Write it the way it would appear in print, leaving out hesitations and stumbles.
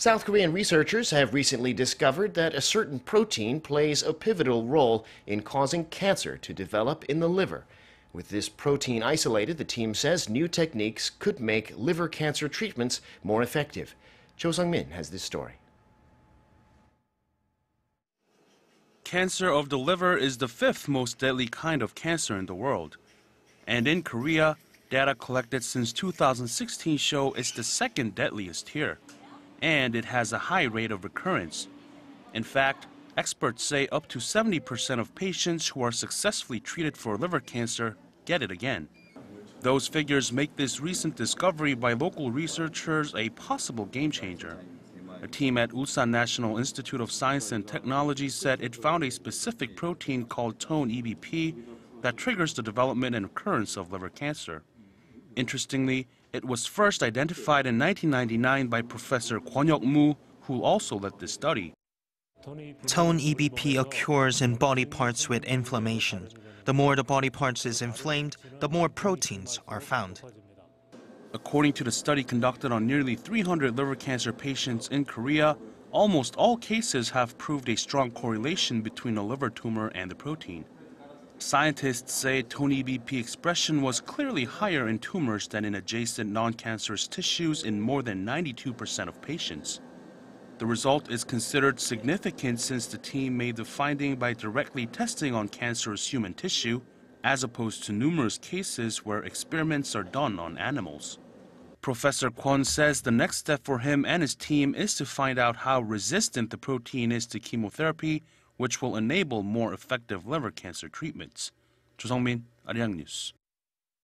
South Korean researchers have recently discovered that a certain protein plays a pivotal role in causing cancer to develop in the liver. With this protein isolated, the team says new techniques could make liver cancer treatments more effective. Cho Sung-min has this story. Cancer of the liver is the fifth most deadly kind of cancer in the world. And in Korea, data collected since 2016 show it's the second deadliest here. And it has a high rate of recurrence. In fact, experts say up to 70% of patients who are successfully treated for liver cancer get it again. Those figures make this recent discovery by local researchers a possible game changer. A team at Ulsan National Institute of Science and Technology said it found a specific protein called TonEBP that triggers the development and recurrence of liver cancer. Interestingly, it was first identified in 1999 by Professor Kwon Hyug-moo, who also led this study. TonEBP occurs in body parts with inflammation. The more the body parts is inflamed, the more proteins are found. According to the study conducted on nearly 300 liver cancer patients in Korea, almost all cases have proved a strong correlation between the liver tumor and the protein. Scientists say TonEBP expression was clearly higher in tumors than in adjacent non-cancerous tissues in more than 92% of patients. The result is considered significant since the team made the finding by directly testing on cancerous human tissue, as opposed to numerous cases where experiments are done on animals. Professor Kwon says the next step for him and his team is to find out how resistant the protein is to chemotherapy, which will enable more effective liver cancer treatments. Cho Sung-min, Arirang News.